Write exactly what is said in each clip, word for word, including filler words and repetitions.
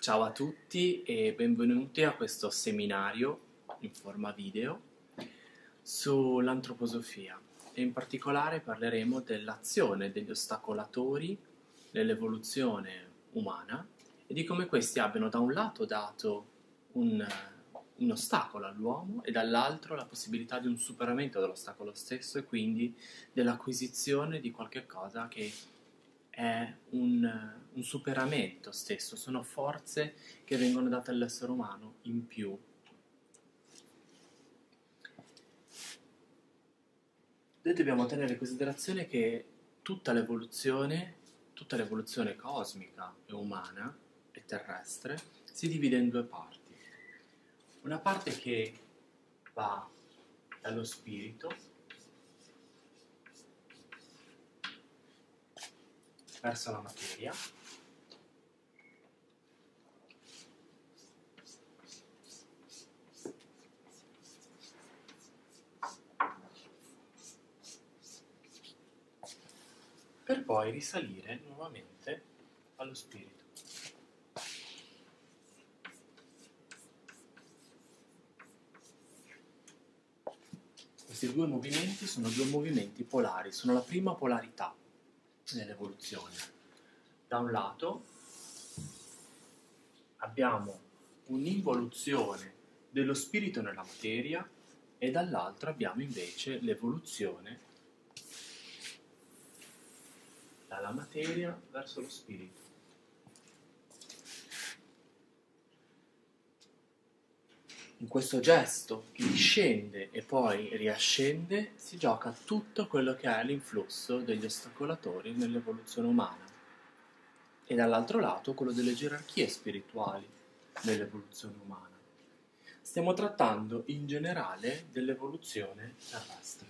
Ciao a tutti e benvenuti a questo seminario in forma video sull'antroposofia, e in particolare parleremo dell'azione degli ostacolatori nell'evoluzione umana e di come questi abbiano da un lato dato un, un ostacolo all'uomo e dall'altro la possibilità di un superamento dell'ostacolo stesso e quindi dell'acquisizione di qualche cosa che è un, un superamento stesso, sono forze che vengono date all'essere umano in più. Noi dobbiamo tenere in considerazione che tutta l'evoluzione, tutta l'evoluzione cosmica e umana e terrestre si divide in due parti. Una parte che va dallo spirito verso la materia, per poi risalire nuovamente allo spirito. Questi due movimenti sono due movimenti polari, sono la prima polarità nell'evoluzione. Da un lato abbiamo un'involuzione dello spirito nella materia e dall'altro abbiamo invece l'evoluzione dalla materia verso lo spirito. In questo gesto che discende e poi riascende si gioca tutto quello che è l'influsso degli ostacolatori nell'evoluzione umana e dall'altro lato quello delle gerarchie spirituali nell'evoluzione umana. Stiamo trattando in generale dell'evoluzione terrestre,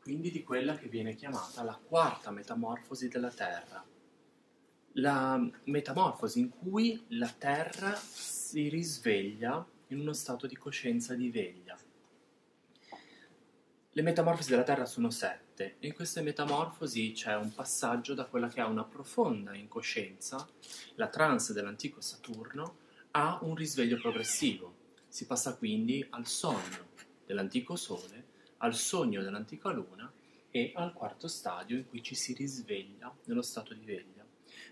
quindi di quella che viene chiamata la quarta metamorfosi della Terra. La metamorfosi in cui la Terra si risveglia in uno stato di coscienza di veglia. Le metamorfosi della Terra sono sette, e in queste metamorfosi c'è un passaggio da quella che ha una profonda incoscienza, la trance dell'antico Saturno, a un risveglio progressivo. Si passa quindi al sonno dell'antico Sole, al sogno dell'antica Luna e al quarto stadio in cui ci si risveglia nello stato di veglia.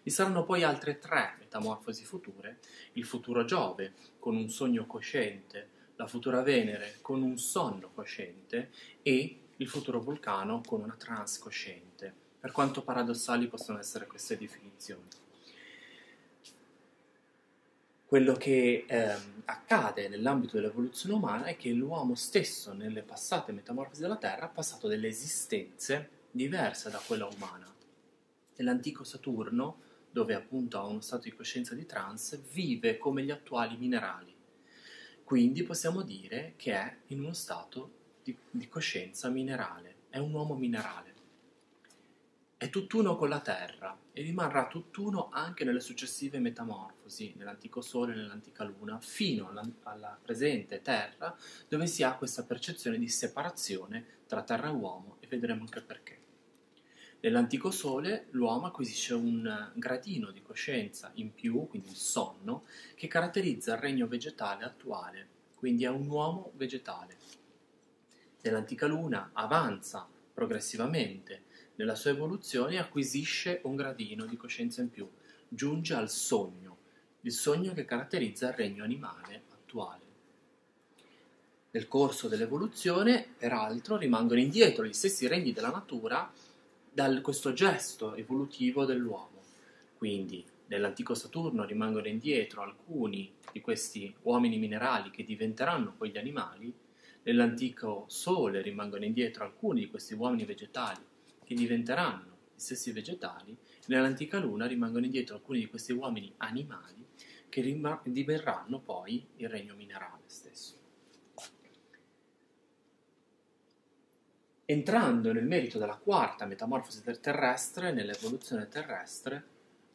Vi saranno poi altre tre metamorfosi future, il futuro Giove con un sogno cosciente, la futura Venere con un sonno cosciente e il futuro Vulcano con una trance cosciente, per quanto paradossali possono essere queste definizioni. Quello che eh, accade nell'ambito dell'evoluzione umana è che l'uomo stesso nelle passate metamorfosi della Terra ha passato delle esistenze diverse da quella umana. Nell'antico Saturno, dove appunto ha uno stato di coscienza di trance, vive come gli attuali minerali. Quindi possiamo dire che è in uno stato di, di coscienza minerale, è un uomo minerale. È tutt'uno con la Terra e rimarrà tutt'uno anche nelle successive metamorfosi, nell'antico Sole e nell'antica Luna, fino alla, alla presente Terra, dove si ha questa percezione di separazione tra Terra e uomo, e vedremo anche perché. Nell'antico Sole l'uomo acquisisce un gradino di coscienza in più, quindi il sonno, che caratterizza il regno vegetale attuale, quindi è un uomo vegetale. Nell'antica Luna avanza progressivamente nella sua evoluzione e acquisisce un gradino di coscienza in più, giunge al sogno, il sogno che caratterizza il regno animale attuale. Nel corso dell'evoluzione, peraltro, rimangono indietro gli stessi regni della natura da questo gesto evolutivo dell'uomo. Quindi nell'antico Saturno rimangono indietro alcuni di questi uomini minerali che diventeranno poi gli animali, nell'antico Sole rimangono indietro alcuni di questi uomini vegetali che diventeranno gli stessi vegetali, nell'antica Luna rimangono indietro alcuni di questi uomini animali che diverranno poi il regno minerale stesso. Entrando nel merito della quarta metamorfosi terrestre, nell'evoluzione terrestre,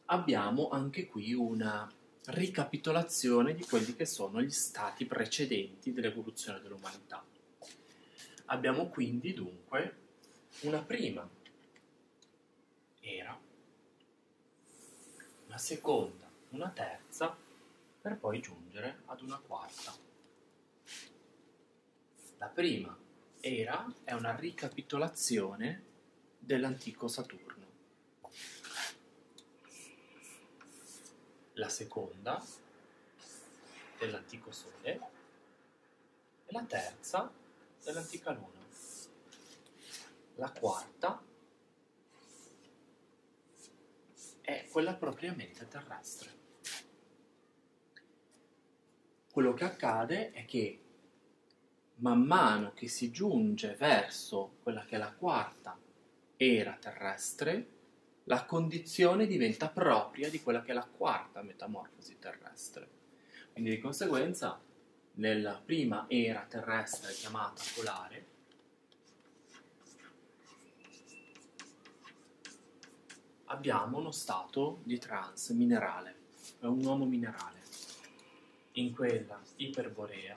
abbiamo anche qui una ricapitolazione di quelli che sono gli stati precedenti dell'evoluzione dell'umanità. Abbiamo quindi dunque una prima era una seconda, una terza, per poi giungere ad una quarta. La prima era è una ricapitolazione dell'antico Saturno. La seconda dell'antico Sole e la terza dell'antica Luna. La quarta è quella propriamente terrestre. Quello che accade è che man mano che si giunge verso quella che è la quarta era terrestre, la condizione diventa propria di quella che è la quarta metamorfosi terrestre. Quindi di conseguenza, nella prima era terrestre chiamata polare, abbiamo uno stato di trance minerale, è un uomo minerale. In quella iperborea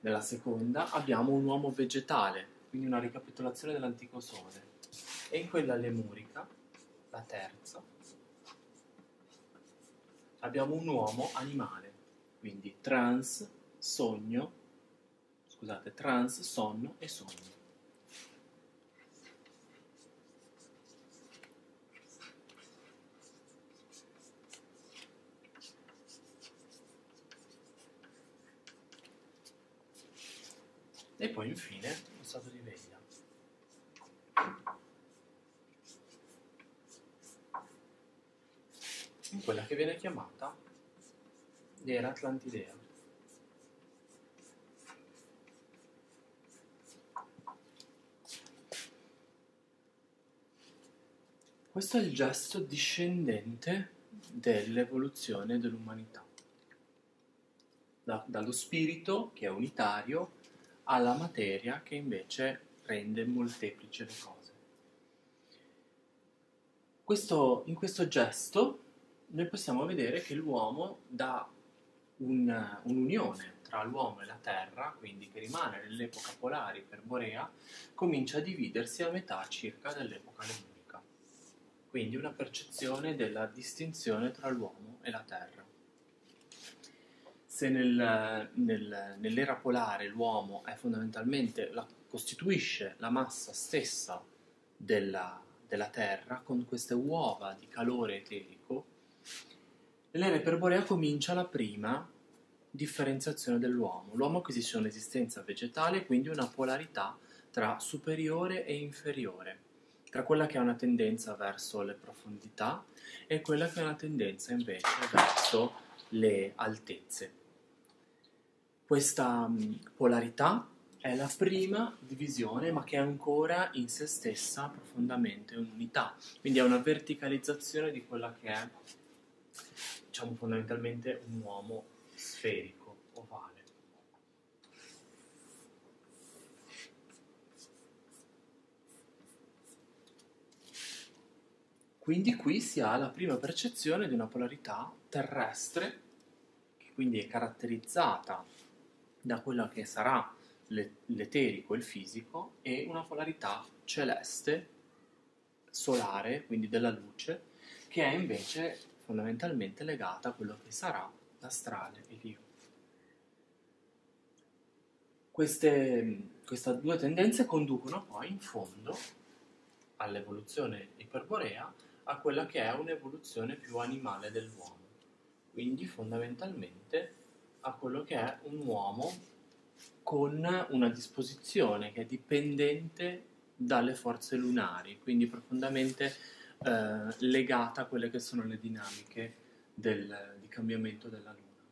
nella seconda abbiamo un uomo vegetale, quindi una ricapitolazione dell'antico Sole. E in quella lemurica, la terza, abbiamo un uomo animale, quindi trans, sogno, scusate, trans, sonno e sogno. E poi infine lo stato di veglia. In quella che viene chiamata l'era atlantidea. Questo è il gesto discendente dell'evoluzione dell'umanità. Da, dallo spirito, che è unitario, alla materia che invece rende molteplici le cose. Questo, in questo gesto noi possiamo vedere che l'uomo dà un, un'unione tra l'uomo e la terra, quindi che rimane nell'epoca polare iperborea, comincia a dividersi a metà circa dell'epoca lemurica. Quindi una percezione della distinzione tra l'uomo e la terra. Se nel, nel, nell'era polare l'uomo è fondamentalmente, la, costituisce la massa stessa della, della Terra con queste uova di calore eterico, nell'era iperborea comincia la prima differenziazione dell'uomo. L'uomo acquisisce un'esistenza vegetale, quindi una polarità tra superiore e inferiore, tra quella che ha una tendenza verso le profondità e quella che ha una tendenza invece verso le altezze. Questa polarità è la prima divisione, ma che è ancora in se stessa profondamente un'unità, quindi è una verticalizzazione di quella che è, diciamo, fondamentalmente un uomo sferico, ovale. Quindi qui si ha la prima percezione di una polarità terrestre, che quindi è caratterizzata da quello che sarà l'eterico, il fisico, e una polarità celeste, solare, quindi della luce, che è invece fondamentalmente legata a quello che sarà l'astrale e l'io. Queste, queste due tendenze conducono poi in fondo all'evoluzione iperborea, a quella che è un'evoluzione più animale dell'uomo, quindi fondamentalmente a quello che è un uomo con una disposizione che è dipendente dalle forze lunari, quindi profondamente eh, legata a quelle che sono le dinamiche del, di cambiamento della Luna.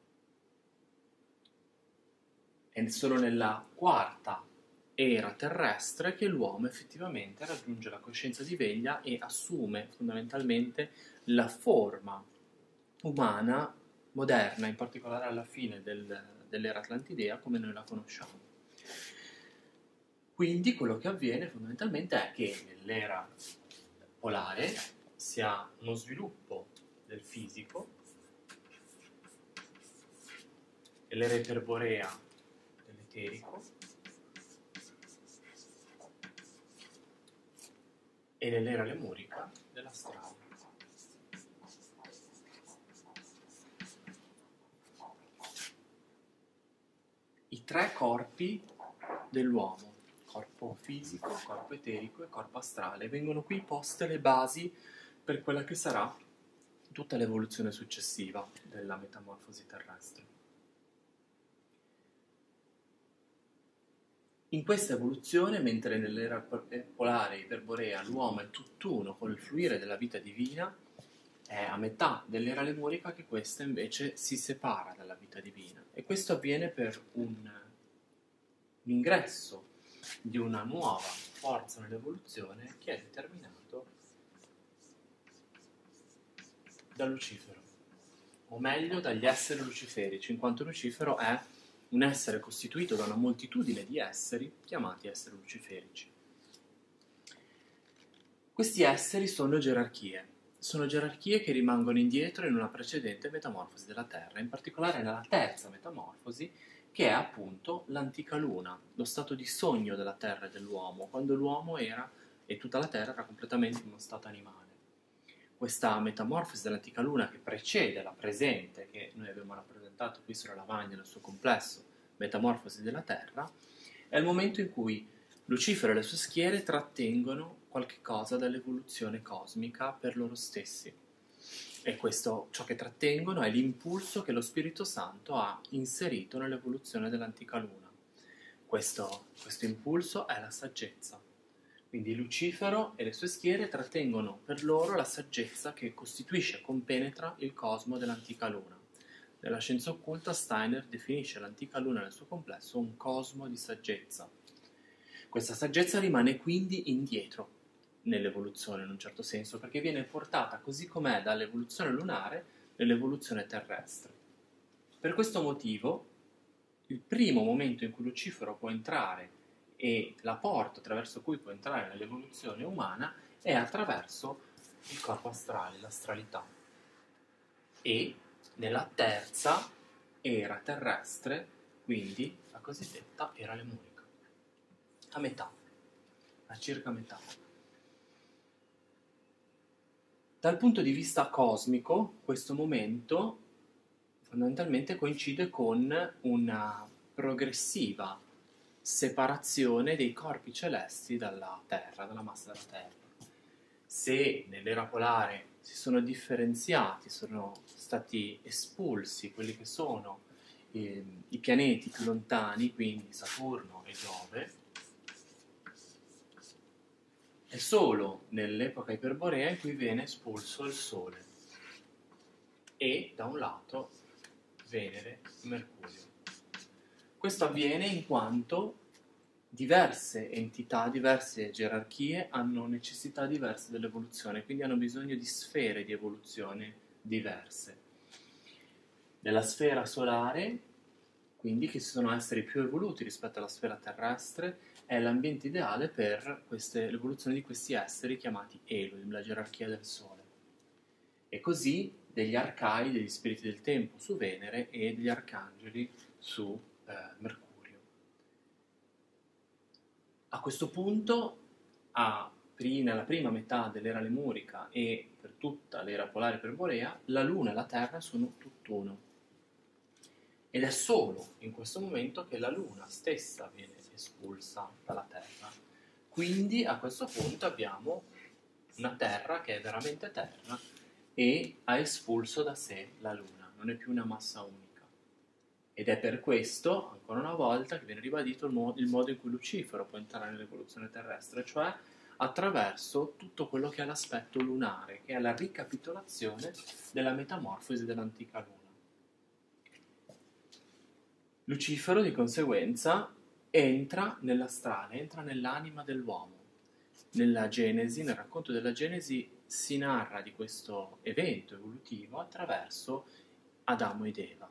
È solo nella quarta era terrestre che l'uomo effettivamente raggiunge la coscienza di veglia e assume fondamentalmente la forma umana moderna, in particolare alla fine del, dell'era atlantidea, come noi la conosciamo. Quindi quello che avviene fondamentalmente è che nell'era polare si ha uno sviluppo del fisico e l'era iperborea dell'eterico, e l'era lemurica della strada. I tre corpi dell'uomo, corpo fisico, corpo eterico e corpo astrale, vengono qui poste le basi per quella che sarà tutta l'evoluzione successiva della metamorfosi terrestre. In questa evoluzione, mentre nell'era polare iperborea l'uomo è tutt'uno col fluire della vita divina, è a metà dell'era lemurica che questa invece si separa dalla vita divina. E questo avviene per un, un ingresso di una nuova forza nell'evoluzione che è determinato da Lucifero, o meglio dagli esseri luciferici, in quanto Lucifero è un essere costituito da una moltitudine di esseri chiamati esseri luciferici. Questi esseri sono gerarchie, sono gerarchie che rimangono indietro in una precedente metamorfosi della Terra, in particolare nella terza metamorfosi, che è appunto l'antica Luna, lo stato di sogno della Terra e dell'uomo, quando l'uomo era, e tutta la Terra era completamente in uno stato animale. Questa metamorfosi dell'antica Luna che precede la presente, che noi abbiamo rappresentato qui sulla lavagna nel suo complesso, metamorfosi della Terra, è il momento in cui Lucifero e le sue schiere trattengono qualche cosa dall'evoluzione cosmica per loro stessi. E questo, ciò che trattengono è l'impulso che lo Spirito Santo ha inserito nell'evoluzione dell'antica Luna. Questo, questo impulso è la saggezza. Quindi Lucifero e le sue schiere trattengono per loro la saggezza che costituisce e compenetra il cosmo dell'antica Luna. Nella scienza occulta Steiner definisce l'antica Luna nel suo complesso un cosmo di saggezza. Questa saggezza rimane quindi indietro nell'evoluzione in un certo senso, perché viene portata così com'è dall'evoluzione lunare nell'evoluzione terrestre. Per questo motivo il primo momento in cui Lucifero può entrare e la porta attraverso cui può entrare nell'evoluzione umana è attraverso il corpo astrale, l'astralità. E nella terza era terrestre, quindi la cosiddetta era lemurica, a metà, a circa metà. Dal punto di vista cosmico, questo momento fondamentalmente coincide con una progressiva separazione dei corpi celesti dalla Terra, dalla massa della Terra. Se nell'era polare si sono differenziati, sono stati espulsi quelli che sono eh, i pianeti più lontani, quindi Saturno e Giove, è solo nell'epoca iperborea in cui viene espulso il Sole e, da un lato, Venere e Mercurio. Questo avviene in quanto diverse entità, diverse gerarchie hanno necessità diverse dell'evoluzione, quindi hanno bisogno di sfere di evoluzione diverse. Nella sfera solare, quindi, che sono esseri più evoluti rispetto alla sfera terrestre, è l'ambiente ideale per l'evoluzione di questi esseri chiamati Elohim, la gerarchia del Sole. E così degli arcai, degli spiriti del tempo su Venere e degli arcangeli su Mercurio. A questo punto, a, nella prima metà dell'era lemurica e per tutta l'era polare iperborea, la Luna e la Terra sono tutt'uno. Ed è solo in questo momento che la Luna stessa viene espulsa dalla Terra. Quindi a questo punto abbiamo una Terra che è veramente Terra e ha espulso da sé la Luna, non è più una massa unica. Ed è per questo, ancora una volta, che viene ribadito il, mo il modo in cui Lucifero può entrare nell'evoluzione terrestre, cioè attraverso tutto quello che è l'aspetto lunare, che è la ricapitolazione della metamorfosi dell'antica Luna. Lucifero, di conseguenza, entra nell'astrale, entra nell'anima dell'uomo. Nella Genesi, nel racconto della Genesi, si narra di questo evento evolutivo attraverso Adamo ed Eva.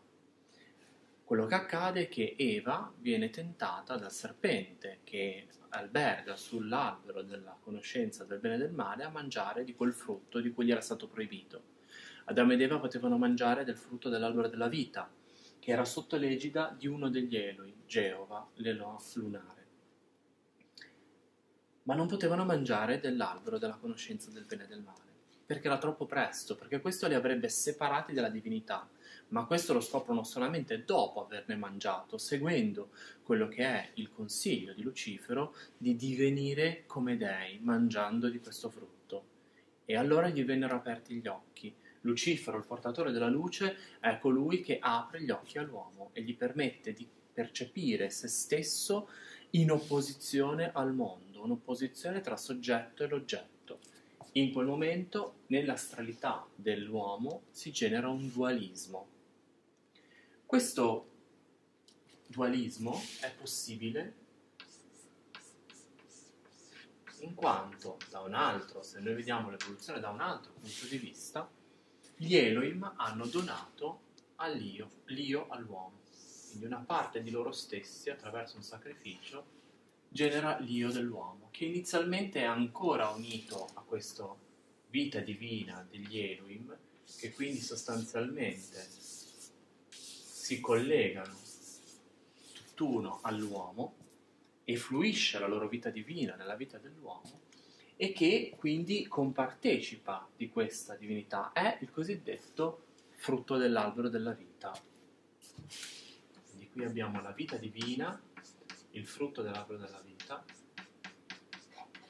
Quello che accade è che Eva viene tentata dal serpente che alberga sull'albero della conoscenza del bene e del male a mangiare di quel frutto di cui gli era stato proibito. Adamo ed Eva potevano mangiare del frutto dell'albero della vita, che era sotto l'egida di uno degli Eloi, Geova, l'Eloa lunare. ma non potevano mangiare dell'albero della conoscenza del bene e del male, perché era troppo presto, perché questo li avrebbe separati dalla divinità, ma questo lo scoprono solamente dopo averne mangiato, seguendo quello che è il consiglio di Lucifero di divenire come dei, mangiando di questo frutto. E allora gli vennero aperti gli occhi. Lucifero, il portatore della luce, è colui che apre gli occhi all'uomo e gli permette di percepire se stesso in opposizione al mondo, un'opposizione tra soggetto e l'oggetto. In quel momento, nell'astralità dell'uomo, si genera un dualismo. Questo dualismo è possibile in quanto, da un altro, se noi vediamo l'evoluzione da un altro punto di vista, gli Elohim hanno donato all'io, l'io all'uomo. Quindi una parte di loro stessi, attraverso un sacrificio, genera l'io dell'uomo, che inizialmente è ancora unito a questa vita divina degli Elohim, che quindi sostanzialmente si collegano tutt'uno all'uomo e fluisce la loro vita divina nella vita dell'uomo, e che quindi compartecipa di questa divinità. È il cosiddetto frutto dell'albero della vita. Quindi qui abbiamo la vita divina, il frutto dell'albero della vita,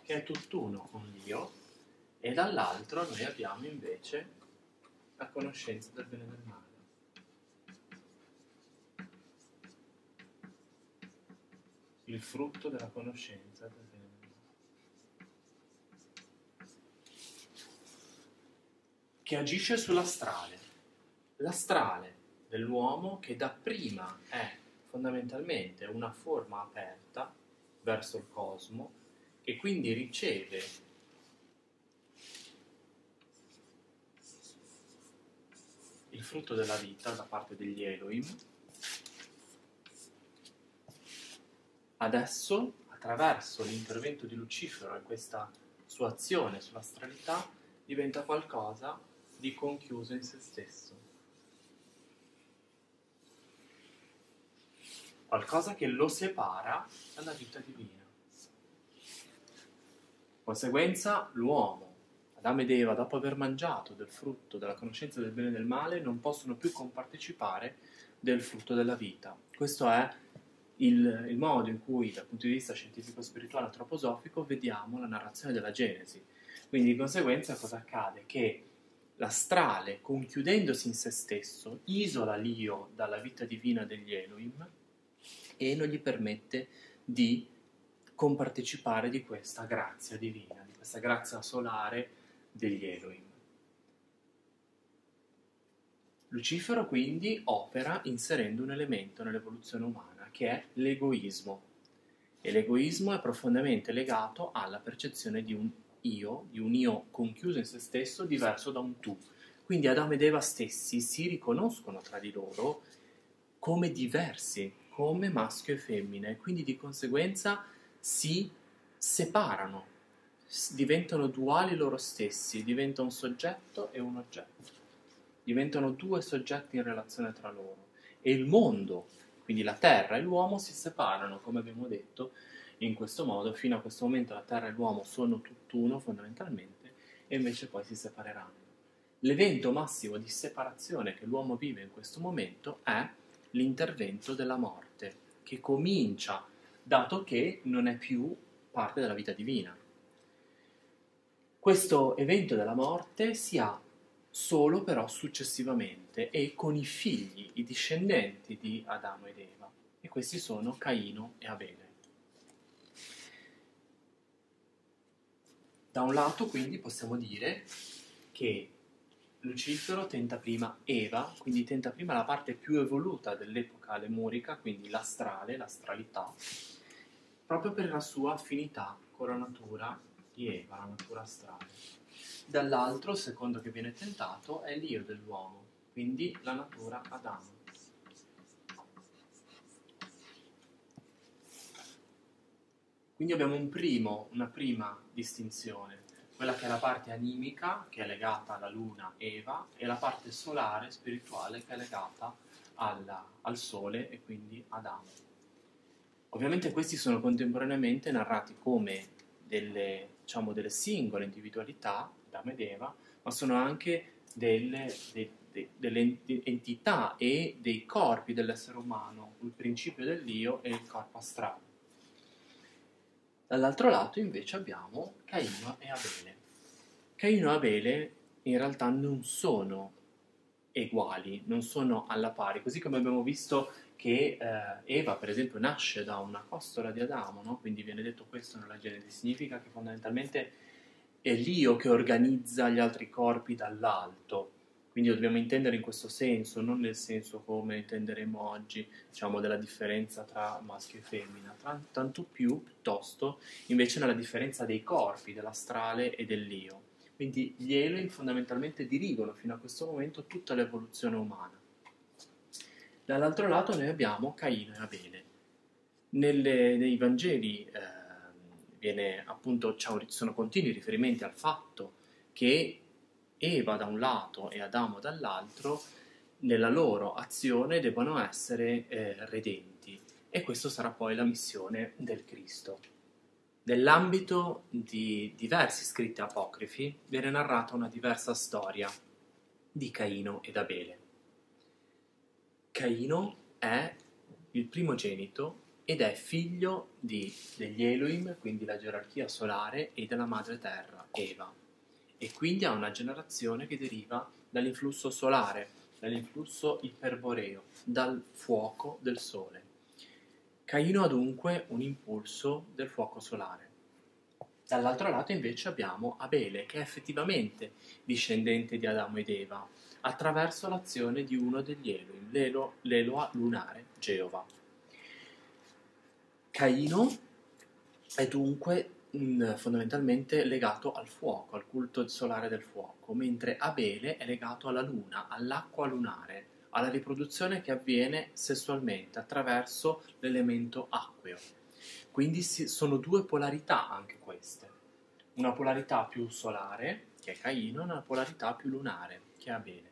che è tutt'uno con Dio, e dall'altro noi abbiamo invece la conoscenza del bene e del male. Il frutto della conoscenza del bene e del male, che agisce sull'astrale, l'astrale dell'uomo, che dapprima è fondamentalmente una forma aperta verso il cosmo, che quindi riceve il frutto della vita da parte degli Elohim. Adesso, attraverso l'intervento di Lucifero e questa sua azione sull'astralità, diventa qualcosa di conchiuso in se stesso. Qualcosa che lo separa dalla vita divina. In conseguenza, l'uomo, Adamo ed Eva, dopo aver mangiato del frutto della conoscenza del bene e del male, non possono più compartecipare del frutto della vita. Questo è il, il modo in cui, dal punto di vista scientifico-spirituale antroposofico, vediamo la narrazione della Genesi. Quindi, di conseguenza, cosa accade? Che l'astrale, conchiudendosi in se stesso, isola l'io dalla vita divina degli Elohim, e non gli permette di compartecipare di questa grazia divina, di questa grazia solare degli Elohim. Lucifero quindi opera inserendo un elemento nell'evoluzione umana, che è l'egoismo. E l'egoismo è profondamente legato alla percezione di un io, di un io conchiuso in se stesso, diverso da un tu. Quindi Adamo ed Eva stessi si riconoscono tra di loro come diversi, come maschio e femmina, e quindi di conseguenza si separano, diventano duali loro stessi, diventa un soggetto e un oggetto, diventano due soggetti in relazione tra loro, e il mondo, quindi la terra e l'uomo, si separano, come abbiamo detto, in questo modo. Fino a questo momento la terra e l'uomo sono tutt'uno fondamentalmente, e invece poi si separeranno. L'evento massimo di separazione che l'uomo vive in questo momento è l'intervento della morte, che comincia dato che non è più parte della vita divina. Questo evento della morte si ha solo però successivamente e con i figli, i discendenti di Adamo ed Eva, e questi sono Caino e Abele. Da un lato quindi possiamo dire che Lucifero tenta prima Eva, quindi tenta prima la parte più evoluta dell'epoca lemurica, quindi l'astrale, l'astralità, proprio per la sua affinità con la natura di Eva, la natura astrale. Dall'altro, il secondo che viene tentato è l'io dell'uomo, quindi la natura Adamo. Quindi abbiamo un primo, una prima distinzione, quella che è la parte animica, che è legata alla luna, Eva, e la parte solare, spirituale, che è legata alla, al sole e quindi ad Adamo. Ovviamente questi sono contemporaneamente narrati come delle, diciamo, delle singole individualità, Adamo ed Eva, ma sono anche delle, de, de, delle entità e dei corpi dell'essere umano, il principio dell'io e il corpo astrale. Dall'altro lato invece abbiamo Caino e Abele. Caino e Abele in realtà non sono uguali, non sono alla pari, così come abbiamo visto che eh, Eva per esempio nasce da una costola di Adamo, no? Quindi viene detto questo nella Genesi, significa che fondamentalmente è l'io che organizza gli altri corpi dall'alto, quindi lo dobbiamo intendere in questo senso, non nel senso come intenderemo oggi, diciamo, della differenza tra maschio e femmina, tra, tanto più piuttosto invece nella differenza dei corpi, dell'astrale e dell'io. Quindi gli Eloi fondamentalmente dirigono fino a questo momento tutta l'evoluzione umana. Dall'altro lato noi abbiamo Caino e Abele. Nelle, nei Vangeli eh, viene, appunto, sono continui riferimenti al fatto che Eva da un lato e Adamo dall'altro nella loro azione devono essere eh, redenti, e questa sarà poi la missione del Cristo. Nell'ambito di diversi scritti apocrifi viene narrata una diversa storia di Caino ed Abele. Caino è il primogenito ed è figlio di, degli Elohim, quindi la gerarchia solare, e della madre terra, Eva. E quindi ha una generazione che deriva dall'influsso solare, dall'influsso iperboreo, dal fuoco del sole. Caino ha dunque un impulso del fuoco solare. Dall'altro lato invece abbiamo Abele, che è effettivamente discendente di Adamo ed Eva, attraverso l'azione di uno degli Elohim, l'Elo, l'Eloa lunare, Geova. Caino è dunque mh, fondamentalmente legato al fuoco, al culto solare del fuoco, mentre Abele è legato alla luna, all'acqua lunare, alla riproduzione che avviene sessualmente attraverso l'elemento acqueo. Quindi si, sono due polarità anche queste, una polarità più solare, che è Caino, e una polarità più lunare, che è Abele.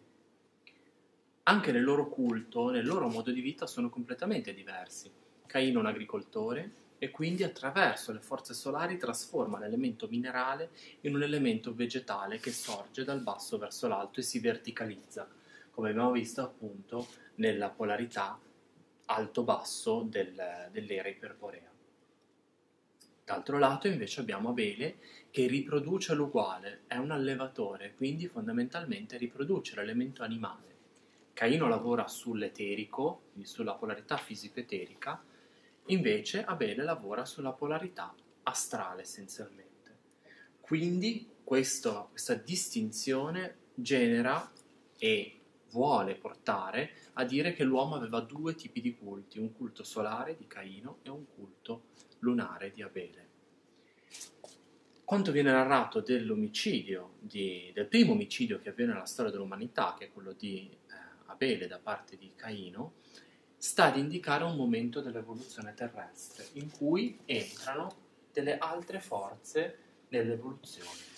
Anche nel loro culto, nel loro modo di vita sono completamente diversi. Caino è un agricoltore e quindi attraverso le forze solari trasforma l'elemento minerale in un elemento vegetale che sorge dal basso verso l'alto e si verticalizza, come abbiamo visto appunto nella polarità alto-basso del, dell'era iperborea. D'altro lato invece abbiamo Abele, che riproduce l'uguale, è un allevatore, quindi fondamentalmente riproduce l'elemento animale. Caino lavora sull'eterico, quindi sulla polarità fisico-eterica, invece Abele lavora sulla polarità astrale essenzialmente. Quindi questo, questa distinzione genera e vuole portare a dire che l'uomo aveva due tipi di culti, un culto solare di Caino e un culto lunare di Abele. Quanto viene narrato dell'omicidio, del primo omicidio che avviene nella storia dell'umanità, che è quello di eh, Abele da parte di Caino, sta ad indicare un momento dell'evoluzione terrestre in cui entrano delle altre forze dell'evoluzione.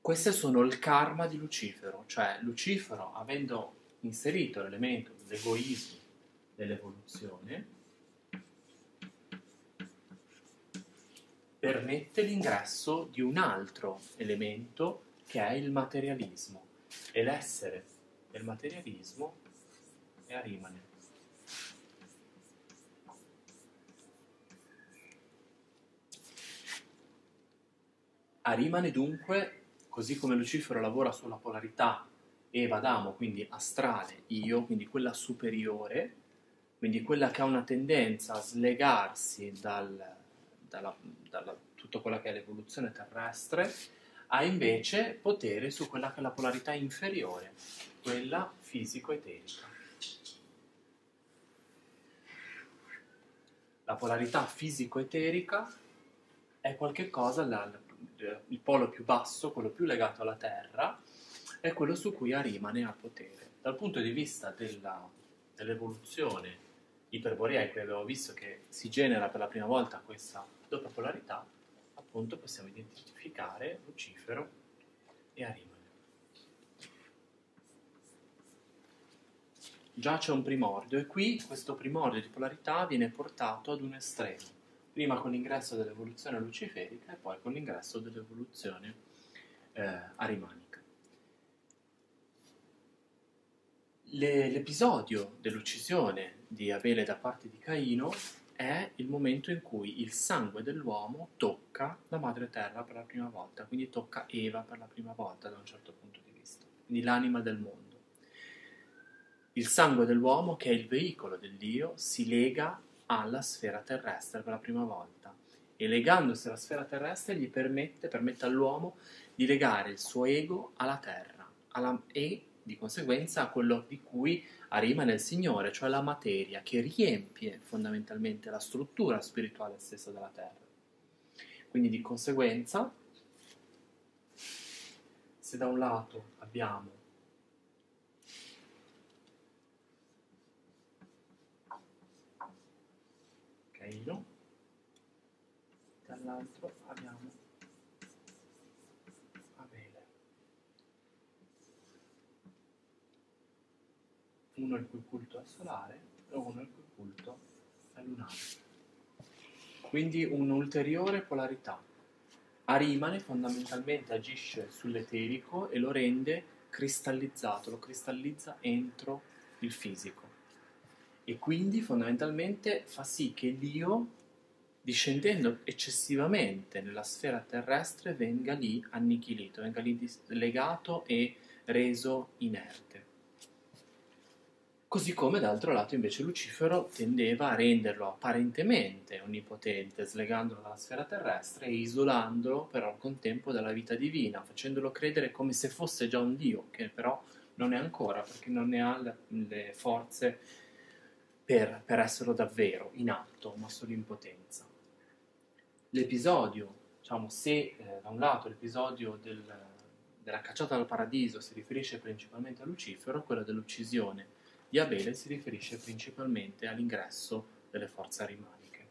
Queste sono il karma di Lucifero, cioè Lucifero, avendo inserito l'elemento dell'egoismo dell'evoluzione, permette l'ingresso di un altro elemento che è il materialismo, e l'essere del materialismo è Arimane. Arimane dunque, così come Lucifero lavora sulla polarità Eva-Adamo, quindi astrale-io, quindi quella superiore, quindi quella che ha una tendenza a slegarsi dal, dalla, dalla, tutto quella che è l'evoluzione terrestre, ha invece potere su quella che è la polarità inferiore, quella fisico-eterica. La polarità fisico-eterica è qualche cosa dal il polo più basso, quello più legato alla terra, è quello su cui Arimane ha potere. Dal punto di vista dell'evoluzione dell iperborea, in cui abbiamo visto che si genera per la prima volta questa doppia polarità, appunto possiamo identificare Lucifero e Arimane. Già c'è un primordio, e qui questo primordio di polarità viene portato ad un estremo, prima con l'ingresso dell'evoluzione luciferica e poi con l'ingresso dell'evoluzione eh, arimanica. L'episodio dell'uccisione di Abele da parte di Caino è il momento in cui il sangue dell'uomo tocca la madre terra per la prima volta, quindi tocca Eva per la prima volta da un certo punto di vista, quindi l'anima del mondo. Il sangue dell'uomo, che è il veicolo dell'Dio, si lega alla sfera terrestre per la prima volta e legandosi alla sfera terrestre gli permette, permette all'uomo di legare il suo ego alla terra alla, e di conseguenza a quello di cui Arimane il Signore, cioè la materia che riempie fondamentalmente la struttura spirituale stessa della terra. Quindi di conseguenza, se da un lato abbiamo Caino, dall'altro abbiamo Abele, uno il cui culto è solare e uno il cui culto è lunare, quindi un'ulteriore polarità. Arimane fondamentalmente agisce sull'eterico e lo rende cristallizzato, lo cristallizza entro il fisico. E quindi fondamentalmente fa sì che Dio, discendendo eccessivamente nella sfera terrestre, venga lì annichilito, venga lì legato e reso inerte. Così come d'altro lato invece Lucifero tendeva a renderlo apparentemente onnipotente, slegandolo dalla sfera terrestre e isolandolo però al contempo dalla vita divina, facendolo credere come se fosse già un Dio, che però non è ancora, perché non ne ha le forze Per, per esserlo davvero in atto, ma solo in potenza. L'episodio, diciamo, se eh, da un lato l'episodio del, della cacciata dal paradiso si riferisce principalmente a Lucifero, quello dell'uccisione di Abele si riferisce principalmente all'ingresso delle forze arimaniche.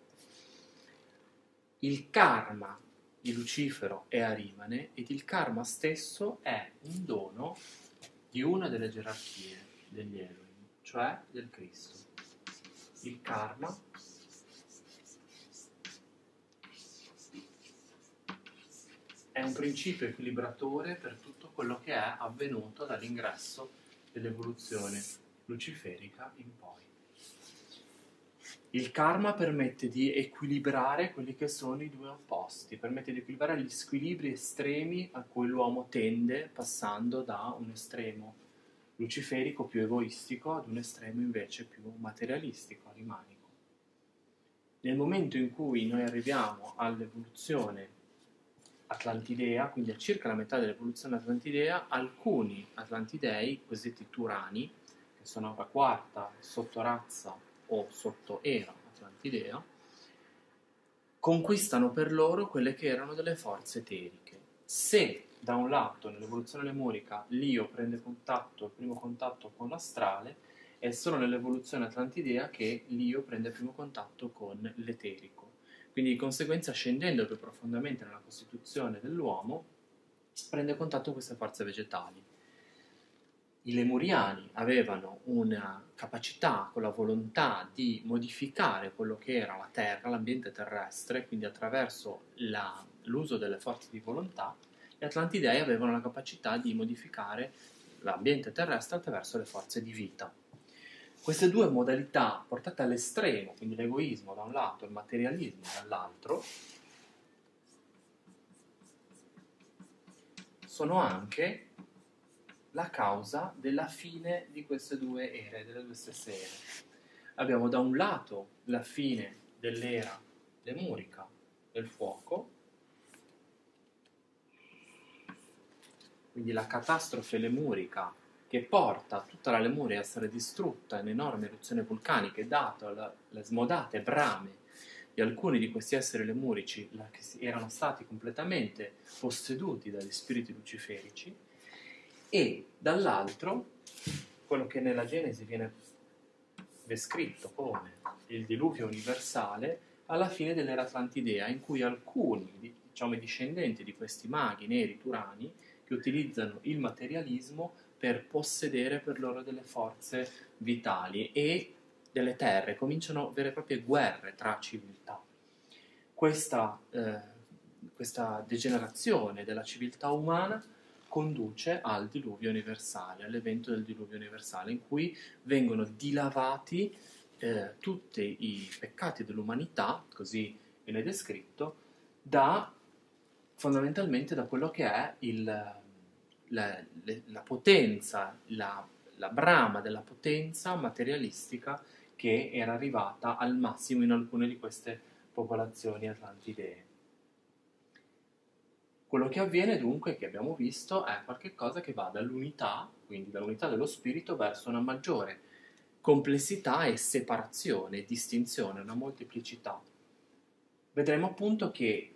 Il karma di Lucifero è Arimane ed il karma stesso è un dono di una delle gerarchie degli Elohim, cioè del Cristo. Il karma è un principio equilibratore per tutto quello che è avvenuto dall'ingresso dell'evoluzione luciferica in poi. Il karma permette di equilibrare quelli che sono i due opposti, permette di equilibrare gli squilibri estremi a cui l'uomo tende passando da un estremo luciferico più egoistico ad un estremo invece più materialistico, arimanico. Nel momento in cui noi arriviamo all'evoluzione atlantidea, quindi a circa la metà dell'evoluzione atlantidea, alcuni atlantidei, cosiddetti turani, che sono la quarta sottorazza o sottoera atlantidea, conquistano per loro quelle che erano delle forze eteriche. Se da un lato, nell'evoluzione lemurica, l'io prende contatto, il primo contatto con l'astrale, è solo nell'evoluzione atlantidea che l'io prende il primo contatto con l'eterico. Quindi di conseguenza, scendendo più profondamente nella costituzione dell'uomo, prende contatto con queste forze vegetali. I lemuriani avevano una capacità, con la volontà di modificare quello che era la terra, l'ambiente terrestre, quindi attraverso l'uso delle forze di volontà. Gli Atlantidei avevano la capacità di modificare l'ambiente terrestre attraverso le forze di vita. Queste due modalità portate all'estremo, quindi l'egoismo da un lato e il materialismo dall'altro, sono anche la causa della fine di queste due ere, delle due stesse ere. Abbiamo da un lato la fine dell'era lemurica del fuoco, quindi la catastrofe lemurica che porta tutta la Lemuria a essere distrutta in enorme eruzione vulcanica, dato alle smodate brame di alcuni di questi esseri lemurici la, che erano stati completamente posseduti dagli spiriti luciferici, e dall'altro quello che nella Genesi viene descritto come il diluvio universale alla fine dell'era atlantidea, in cui alcuni, diciamo, discendenti di questi maghi neri turani che utilizzano il materialismo per possedere per loro delle forze vitali e delle terre, cominciano vere e proprie guerre tra civiltà. questa, eh, questa degenerazione della civiltà umana conduce al diluvio universale, all'evento del diluvio universale, in cui vengono dilavati eh, tutti i peccati dell'umanità, così viene descritto, da, fondamentalmente da quello che è il, la, la potenza, la, la brama della potenza materialistica che era arrivata al massimo in alcune di queste popolazioni atlantidee. Quello che avviene dunque, che abbiamo visto, è qualcosa che va dall'unità, quindi dall'unità dello spirito, verso una maggiore complessità e separazione, distinzione, una molteplicità. Vedremo appunto che,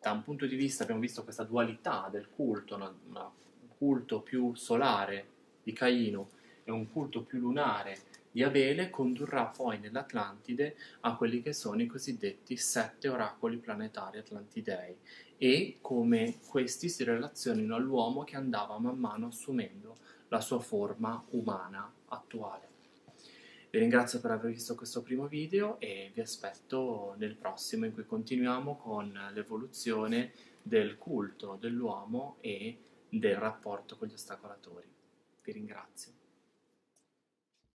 da un punto di vista, abbiamo visto questa dualità del culto, un culto più solare di Caino e un culto più lunare di Abele, condurrà poi nell'Atlantide a quelli che sono i cosiddetti sette oracoli planetari atlantidei, e come questi si relazionino all'uomo che andava man mano assumendo la sua forma umana attuale. Vi ringrazio per aver visto questo primo video e vi aspetto nel prossimo, in cui continuiamo con l'evoluzione del culto dell'uomo e del rapporto con gli ostacolatori. Vi ringrazio.